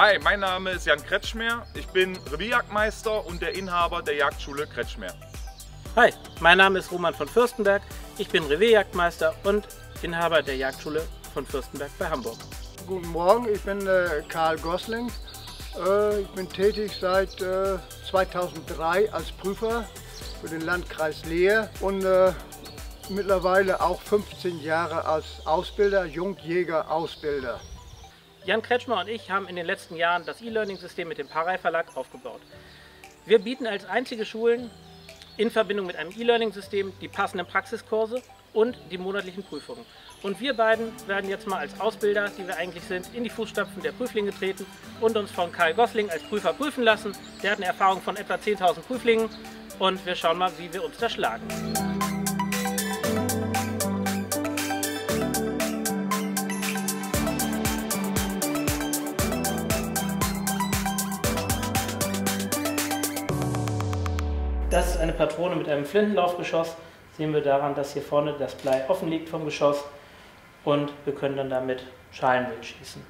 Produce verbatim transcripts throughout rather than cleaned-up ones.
Hi, mein Name ist Jan Kretschmer, ich bin Revierjagdmeister und der Inhaber der Jagdschule Kretschmer. Hi, mein Name ist Roman von Fürstenberg, ich bin Revierjagdmeister und Inhaber der Jagdschule von Fürstenberg bei Hamburg. Guten Morgen, ich bin äh, Karl Gosling, äh, ich bin tätig seit äh, zweitausenddrei als Prüfer für den Landkreis Leer und äh, mittlerweile auch fünfzehn Jahre als Ausbilder, Jungjäger-Ausbilder. Jan Kretschmer und ich haben in den letzten Jahren das E-Learning-System mit dem Parey Verlag aufgebaut. Wir bieten als einzige Schulen in Verbindung mit einem E-Learning-System die passenden Praxiskurse und die monatlichen Prüfungen. Und wir beiden werden jetzt mal als Ausbilder, die wir eigentlich sind, in die Fußstapfen der Prüflinge treten und uns von Kai Gosling als Prüfer prüfen lassen. Der hat eine Erfahrung von etwa zehntausend Prüflingen und wir schauen mal, wie wir uns da schlagen. Das ist eine Patrone mit einem Flintenlaufgeschoss. Sehen wir daran, dass hier vorne das Blei offen liegt vom Geschoss und wir können dann damit Schalenwild schießen.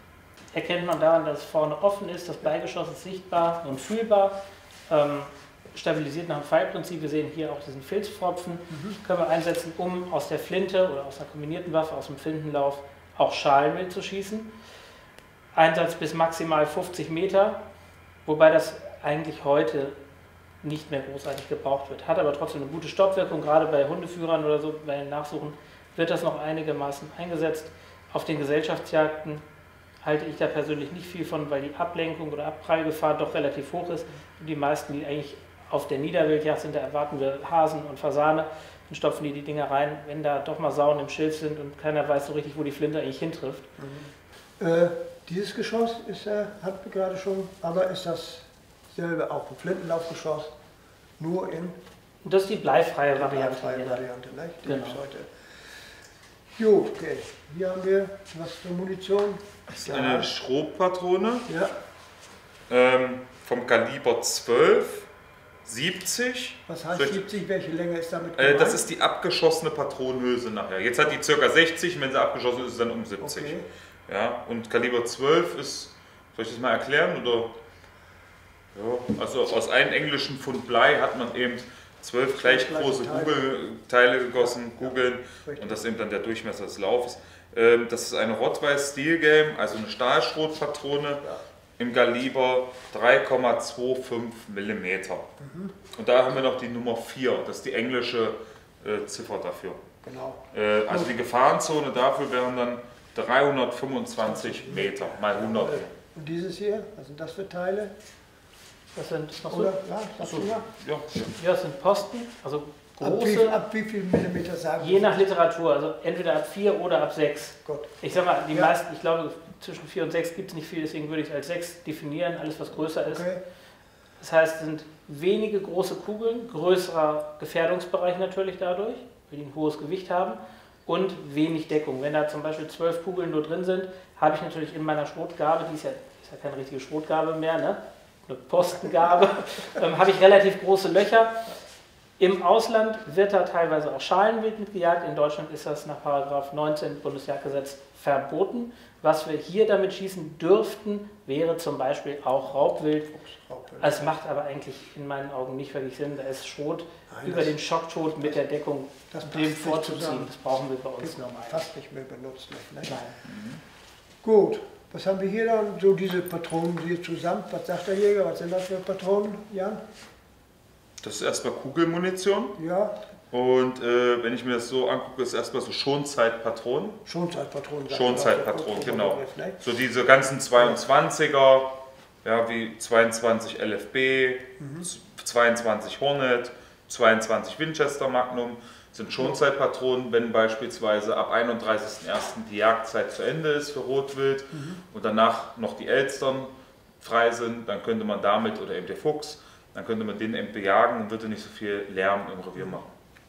Erkennt man daran, dass es vorne offen ist, das Bleigeschoss ist sichtbar und fühlbar, ähm, stabilisiert nach dem Pfeilprinzip. Wir sehen hier auch diesen Filzpfropfen. Mhm. Können wir einsetzen, um aus der Flinte oder aus einer kombinierten Waffe, aus dem Flintenlauf auch Schalenwild zu schießen. Einsatz bis maximal fünfzig Meter, wobei das eigentlich heute nicht mehr großartig gebraucht wird. Hat aber trotzdem eine gute Stoppwirkung, gerade bei Hundeführern oder so, bei den Nachsuchen wird das noch einigermaßen eingesetzt. Auf den Gesellschaftsjagden halte ich da persönlich nicht viel von, weil die Ablenkung oder Abprallgefahr doch relativ hoch ist. Und die meisten, die eigentlich auf der Niederwildjagd sind, da erwarten wir Hasen und Fasane, dann stopfen die die Dinger rein, wenn da doch mal Sauen im Schilf sind und keiner weiß so richtig, wo die Flinte eigentlich hintrifft. Mhm. Äh, dieses Geschoss ist, äh, hatten wir gerade schon, aber ist das selber auch ein Flintenlaufgeschoss, nur in... Das ist die bleifreie Variante. Bleifreie Variante, ne? Die genau. Heute. Jo, okay. Hier haben wir, was für Munition? Das ist eine Schrotpatrone. Ja. Ähm, vom Kaliber zwölf, siebzig. Was heißt Vielleicht, siebzig? Welche Länge ist damit gemeint? Äh, das ist die abgeschossene Patronenhülse nachher. Jetzt hat die ca. sechzig, wenn sie abgeschossen ist, ist dann um siebzig. Okay. Ja, und Kaliber zwölf ist, soll ich das mal erklären, oder... Ja, also aus einem englischen Pfund Blei hat man eben zwölf gleich große Kugelteile gegossen, Kugeln, ja, und das ist eben dann der Durchmesser des Laufes. Ähm, das ist eine Rottweiß Steel Game, also eine Stahlschrotpatrone, ja, im Kaliber drei Komma fünfundzwanzig Millimeter. Mhm. Und da haben wir noch die Nummer vier, das ist die englische äh, Ziffer dafür. Genau. Äh, also die Gefahrenzone dafür wären dann dreihundertfünfundzwanzig Meter mal hundert. Und dieses hier, was sind das für Teile? Das sind, was Oder, ja, das so, ja. Ja, das sind Posten, also große. Ab wie, wie viel Millimeter sagen Sie? Je nach Literatur, also entweder ab vier oder ab sechs. Gott. Ich sag mal, die ja. meisten, ich glaube, zwischen vier und sechs gibt es nicht viel, deswegen würde ich es als sechs definieren, alles was größer ist. Okay. Das heißt, es sind wenige große Kugeln, größerer Gefährdungsbereich natürlich dadurch, weil die ein hohes Gewicht haben und wenig Deckung. Wenn da zum Beispiel zwölf Kugeln nur drin sind, habe ich natürlich in meiner Schrotgabe, die ist ja, ist ja keine richtige Schrotgabe mehr, ne? Eine Postengabe, ähm, habe ich relativ große Löcher. Im Ausland wird da teilweise auch Schalenwild mitgejagt. In Deutschland ist das nach Paragraph neunzehn Bundesjagdgesetz verboten. Was wir hier damit schießen dürften, wäre zum Beispiel auch Raubwild. Es macht aber eigentlich in meinen Augen nicht wirklich Sinn. Da ist Schrot Nein, über den Schockschrot mit der Deckung dem vorzuziehen. Das brauchen wir bei uns normal. Fast nicht mehr benutzt. Ne? Nein. Mhm. Gut. Was haben wir hier dann? So diese Patronen hier zusammen. Was sagt der Jäger? Was sind das für Patronen, Jan? Das ist erstmal Kugelmunition. Ja. Und äh, wenn ich mir das so angucke, ist erstmal so Schonzeitpatronen. Schonzeitpatronen. Schonzeitpatronen, genau. So diese ganzen zweiundzwanziger, ja, wie zweiundzwanzig L F B, mhm, zweiundzwanzig Hornet, zweiundzwanzig Winchester Magnum. Sind Schonzeitpatronen, wenn beispielsweise ab einunddreißigsten ersten die Jagdzeit zu Ende ist für Rotwild, mhm, und danach noch die Elstern frei sind, dann könnte man damit, oder eben der Fuchs, dann könnte man den eben bejagen und würde nicht so viel Lärm im Revier machen.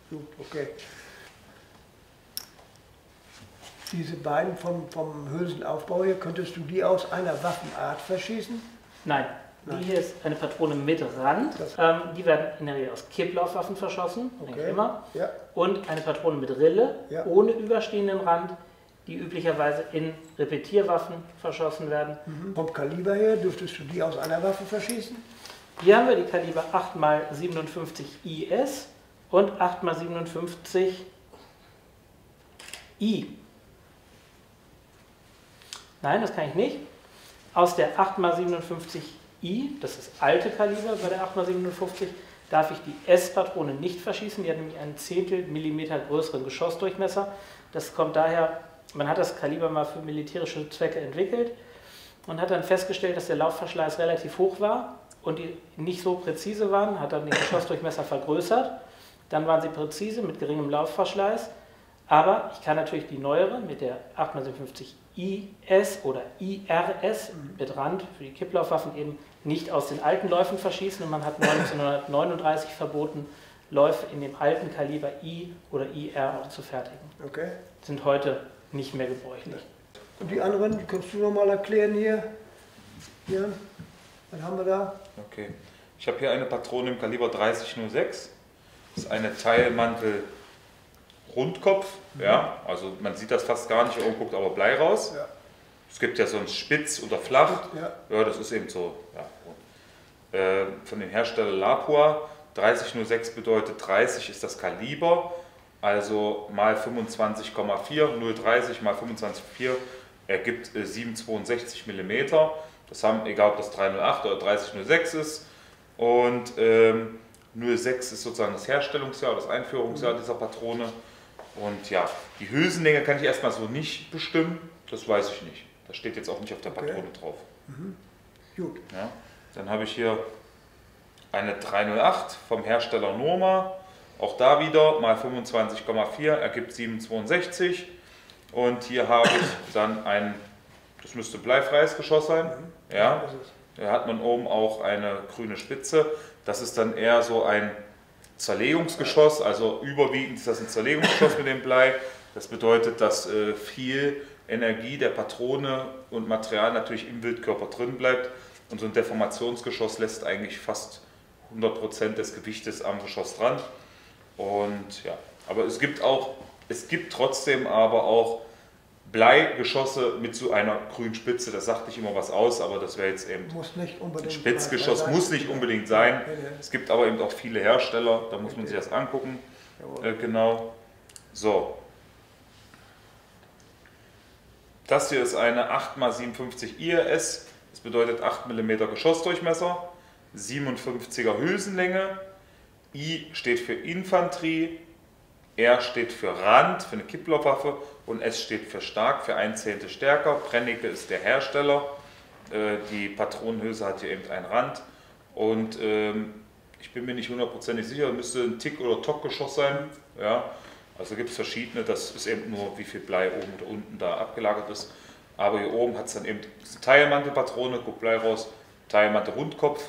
Gut, okay. Diese beiden vom, vom Hülsenaufbau hier, könntest du die aus einer Waffenart verschießen? Nein. Die hier ist eine Patrone mit Rand, ähm, die werden in der Regel aus Kipplaufwaffen verschossen, okay, immer. Ja. Und eine Patrone mit Rille, ja, ohne überstehenden Rand, die üblicherweise in Repetierwaffen verschossen werden. Mhm. Vom Kaliber her, dürftest du die aus einer Waffe verschießen? Hier haben wir die Kaliber acht mal siebenundfünfzig I S und acht mal siebenundfünfzig I. Nein, das kann ich nicht. Aus der acht mal siebenundfünfzig I, das ist das alte Kaliber bei der acht mal siebenundfünfzig, darf ich die S-Patrone nicht verschießen. Die hat nämlich einen Zehntel Millimeter größeren Geschossdurchmesser. Das kommt daher, man hat das Kaliber mal für militärische Zwecke entwickelt und hat dann festgestellt, dass der Laufverschleiß relativ hoch war und die nicht so präzise waren, hat dann den Geschossdurchmesser vergrößert. Dann waren sie präzise mit geringem Laufverschleiß. Aber ich kann natürlich die neuere mit der acht mal siebenundfünfzig I S oder I R S mit Rand für die Kipplaufwaffen eben nicht aus den alten Läufen verschießen. Und man hat neunzehnhundertneununddreißig verboten, Läufe in dem alten Kaliber I oder I R auch zu fertigen. Okay. Sind heute nicht mehr gebräuchlich. Und die anderen, die kannst du nochmal erklären hier? Ja, was haben wir da? Okay. Ich habe hier eine Patrone im Kaliber dreißig null sechs. Das ist eine Teilmantel Rundkopf, mhm. ja, also man sieht das fast gar nicht, oben guckt aber Blei raus. Ja. Es gibt ja sonst spitz oder flach, ja, ja, das ist eben so. Ja. Äh, von dem Hersteller Lapua, dreißig null sechs bedeutet dreißig ist das Kaliber, also mal fünfundzwanzig Komma vier, null Komma dreißig mal fünfundzwanzig Komma vier ergibt äh, siebenhundertzweiundsechzig Millimeter. Das haben, egal ob das drei null acht oder dreißig null sechs ist. Und ähm, null sechs ist sozusagen das Herstellungsjahr, das Einführungsjahr mhm. dieser Patrone. Und ja, die Hülsenlänge kann ich erstmal so nicht bestimmen, das weiß ich nicht. Das steht jetzt auch nicht auf der okay. Patrone drauf. Mhm. Gut. Ja, dann habe ich hier eine drei null acht vom Hersteller Norma. Auch da wieder mal fünfundzwanzig Komma vier ergibt siebenhundertzweiundsechzig. Und hier habe ich dann ein, das müsste bleifreies Geschoss sein. Mhm. Ja, da hat man oben auch eine grüne Spitze. Das ist dann eher so ein Zerlegungsgeschoss, also überwiegend ist das ein Zerlegungsgeschoss mit dem Blei. Das bedeutet, dass äh, viel Energie der Patrone und Material natürlich im Wildkörper drin bleibt. Und so ein Deformationsgeschoss lässt eigentlich fast hundert Prozent des Gewichtes am Geschoss dran. Und ja, aber es gibt auch, es gibt trotzdem aber auch Bleigeschosse mit so einer grünen Spitze. Das sagt nicht immer was aus, aber das wäre jetzt eben muss nicht unbedingt ein Spitzgeschoss, muss nicht unbedingt sein. Es gibt aber eben auch viele Hersteller, da muss man sich das angucken. Äh, genau. So. Das hier ist eine acht mal siebenundfünfzig I R S. Das bedeutet acht Millimeter Geschossdurchmesser, siebenundfünfziger Hülsenlänge. I steht für Infanterie. R steht für Rand, für eine Kipplaufwaffe, und S steht für stark, für ein Zehntel stärker. Brenneke ist der Hersteller. Äh, die Patronenhülse hat hier eben einen Rand. Und ähm, ich bin mir nicht hundertprozentig sicher, müsste ein Tick- oder Tock-Geschoss sein. Ja, also gibt es verschiedene, das ist eben nur, wie viel Blei oben oder unten da abgelagert ist. Aber hier oben hat es dann eben Teilmantelpatrone, guckt Blei raus, Teilmantel-Rundkopf.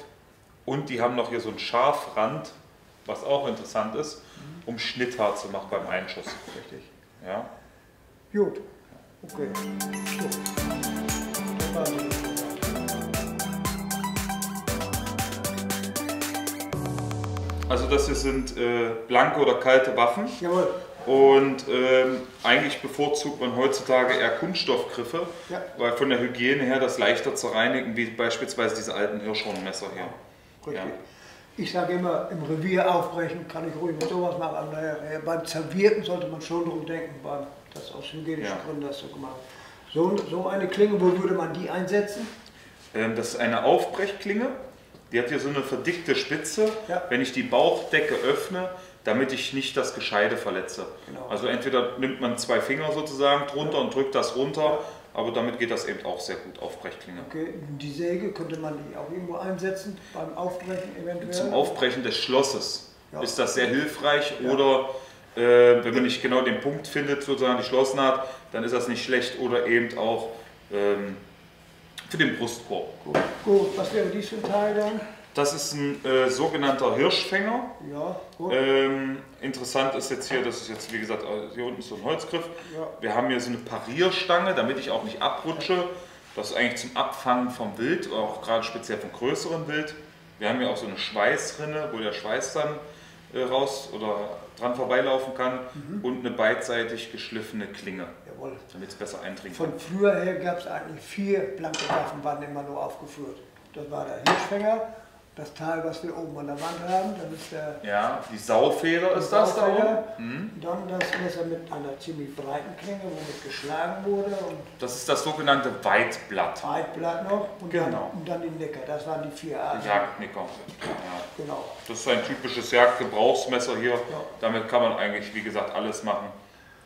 Und die haben noch hier so einen Scharfrand, was auch interessant ist, um Schnitthaar zu machen beim Einschuss. Richtig. Ja. Gut. Okay. So. Also das hier sind äh, blanke oder kalte Waffen. Jawohl. Und ähm, eigentlich bevorzugt man heutzutage eher Kunststoffgriffe, ja, weil von der Hygiene her das leichter zu reinigen, wie beispielsweise diese alten Hirschhornmesser hier. Richtig. Ja. Ich sage immer, im Revier aufbrechen kann ich ruhig mit sowas machen, aber beim Zerwirken sollte man schon drum denken, weil das aus hygienischen ja. Gründen das so gemacht so, so eine Klinge, wo würde man die einsetzen? Ähm, das ist eine Aufbrechklinge, die hat hier so eine verdickte Spitze, ja, wenn ich die Bauchdecke öffne, damit ich nicht das Gescheide verletze. Genau. Also entweder nimmt man zwei Finger sozusagen drunter ja. und drückt das runter, ja. aber damit geht das eben auch sehr gut, Aufbrechklinge. Okay, die Säge könnte man die auch irgendwo einsetzen, beim Aufbrechen eventuell? Zum Aufbrechen des Schlosses ja. ist das sehr hilfreich ja. oder äh, wenn man nicht genau den Punkt findet, sozusagen die Schlossnaht, dann ist das nicht schlecht oder eben auch ähm, für den Brustkorb. Gut, gut. Was wäre dies für ein Teil dann? Das ist ein äh, sogenannter Hirschfänger. Ja, gut. Ähm, interessant ist jetzt hier, das ist jetzt wie gesagt, hier unten ist so ein Holzgriff. Ja. Wir haben hier so eine Parierstange, damit ich auch nicht abrutsche. Das ist eigentlich zum Abfangen vom Wild, auch gerade speziell vom größeren Wild. Wir haben hier auch so eine Schweißrinne, wo der Schweiß dann äh, raus oder dran vorbeilaufen kann. Mhm. Und eine beidseitig geschliffene Klinge. Wolle. Damit es besser eindringt. Von früher her gab es eigentlich vier blanke Waffen, waren immer nur aufgeführt. Das war der Hirschfänger, das Teil, was wir oben an der Wand haben, dann ist der... Ja, die Saufeder ist das da oben. Mhm. Dann das Messer mit einer ziemlich breiten Klinge, womit geschlagen wurde. Und das ist das sogenannte Weitblatt. Weitblatt noch und, genau. dann, und dann die Nicker, das waren die vier Arten. Die Jagdnicker. Ja. Genau. Das ist ein typisches Jagdgebrauchsmesser hier. Ja. Damit kann man eigentlich, wie gesagt, alles machen.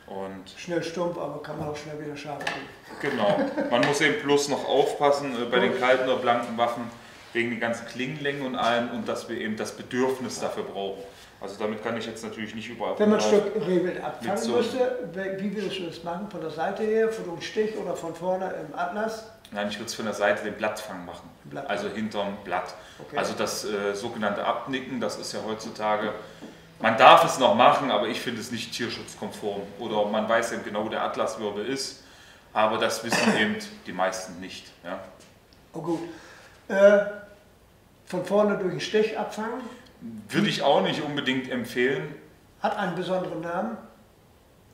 Und schnell stumpf, aber kann man auch schnell wieder scharf machen. Genau. Man muss eben bloß noch aufpassen bei den kalten oder blanken Waffen, wegen den ganzen Klingenlängen und allem, und dass wir eben das Bedürfnis dafür brauchen. Also damit kann ich jetzt natürlich nicht überall... Wenn man ein Stück Rehwild abfangen so müsste, wie würdest du das machen? Von der Seite her, von einem Stich oder von vorne im Atlas? Nein, ich würde es von der Seite den Blattfang machen, Blattfang. Also hinterm Blatt. Okay. Also das äh, sogenannte Abnicken, das ist ja heutzutage... Man darf es noch machen, aber ich finde es nicht tierschutzkonform. Oder man weiß eben genau, wo der Atlaswirbel ist, aber das wissen eben die meisten nicht. Ja? Oh gut. Äh, Von vorne durch den Stich abfangen? Würde ich auch nicht unbedingt empfehlen. Hat einen besonderen Namen?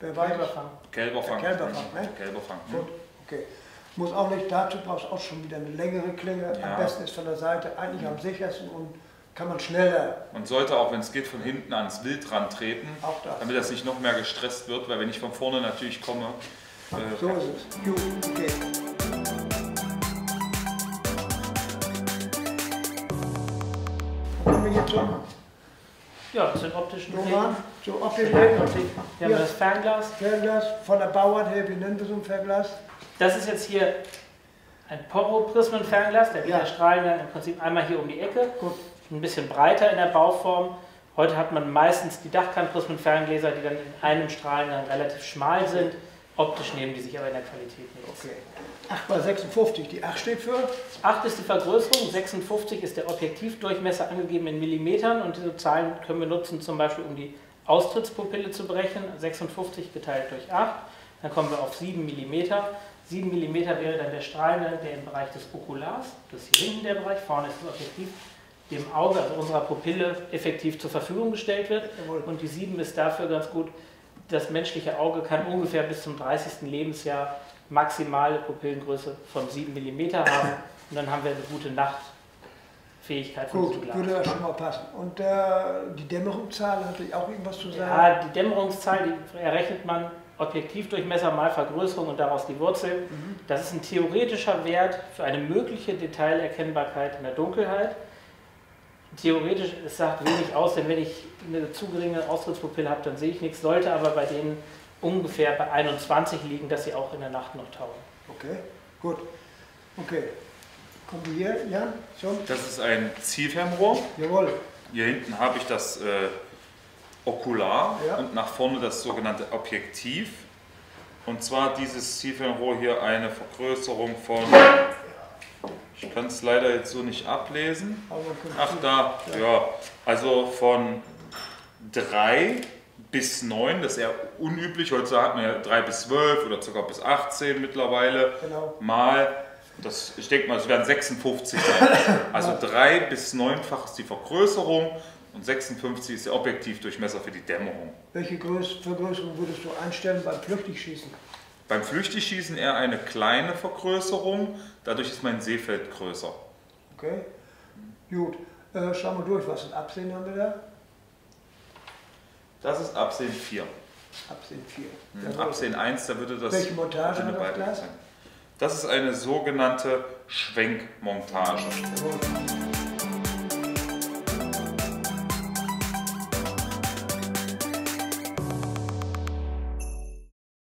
Der Weiberfang. Kälberfang. Der Kälberfang, ne? Kälberfang. Ne? Gut, okay. Muss auch nicht, dazu brauchst du auch schon wieder eine längere Klinge. Ja. Am besten ist von der Seite eigentlich am sichersten und kann man schneller. Man sollte auch, wenn es geht, von hinten ans Wild rantreten, auch das, damit das nicht noch mehr gestresst wird, weil wenn ich von vorne natürlich komme... Ach, äh, so ist es. Gut, okay. Ja, das sind optische Norma, so optische Techniken. Wir haben ja das Fernglas. Fernglas, von der Bauart her, wie nennen wir so ein Fernglas? Das ist jetzt hier ein Poroprismen-Fernglas, der ja. strahlen dann im Prinzip einmal hier um die Ecke. Gut. Ein bisschen breiter in der Bauform. Heute hat man meistens die Dachkantprismen-Ferngläser, die dann in einem Strahlen dann relativ schmal sind. Optisch nehmen die sich aber in der Qualität nicht. Okay. acht mal sechsundfünfzig, die acht steht für? acht ist die Vergrößerung, sechsundfünfzig ist der Objektivdurchmesser angegeben in Millimetern, und diese Zahlen können wir nutzen, zum Beispiel um die Austrittspupille zu berechnen. sechsundfünfzig geteilt durch acht, dann kommen wir auf sieben Millimeter. sieben Millimeter wäre dann der Strahlende, der im Bereich des Okulars, das ist hier hinten der Bereich, vorne ist das Objektiv, dem Auge, also unserer Pupille, effektiv zur Verfügung gestellt wird. Jawohl. Und die sieben ist dafür ganz gut. Das menschliche Auge kann ungefähr bis zum dreißigsten Lebensjahr maximale Pupillengröße von sieben Millimeter haben, und dann haben wir eine gute Nachtfähigkeit. Gut, würde das schon mal passen. Und äh, die Dämmerungszahl, hat natürlich auch irgendwas zu sagen? Ja, die Dämmerungszahl, die errechnet man Objektivdurchmesser mal Vergrößerung und daraus die Wurzel. Mhm. Das ist ein theoretischer Wert für eine mögliche Detailerkennbarkeit in der Dunkelheit. Theoretisch, es sagt wenig aus, denn wenn ich eine zu geringe Austrittspupille habe, dann sehe ich nichts, sollte aber bei denen ungefähr bei einundzwanzig liegen, dass sie auch in der Nacht noch taugen. Okay, gut. Okay. Kommen wir hier, Jan? Schon? Das ist ein Zielfernrohr. Jawohl. Hier hinten habe ich das äh, Okular, ja, und nach vorne das sogenannte Objektiv. Und zwar dieses Zielfernrohr hier eine Vergrößerung von... Ich kann es leider jetzt so nicht ablesen. Ach da, ja, also von drei bis neun, das ist eher unüblich. Heutzutage hat man ja drei bis zwölf oder sogar bis achtzehn mittlerweile, genau, mal, das, ich denke mal, es werden sechsundfünfzig sein. Also drei bis neunfach ist die Vergrößerung und sechsundfünfzig ist der Objektivdurchmesser für die Dämmerung. Welche Vergrößerung würdest du einstellen beim Flüchtigschießen? Beim Flüchtigschießen eher eine kleine Vergrößerung, dadurch ist mein Sehfeld größer. Okay, gut. Äh, schauen wir durch, was für ein Absehen haben wir da? Das ist Absehen vier. Absehen vier. Mhm. Ja, Absehen eins, da würde das... Welche Montage hat das? Das ist eine sogenannte Schwenkmontage. Ja.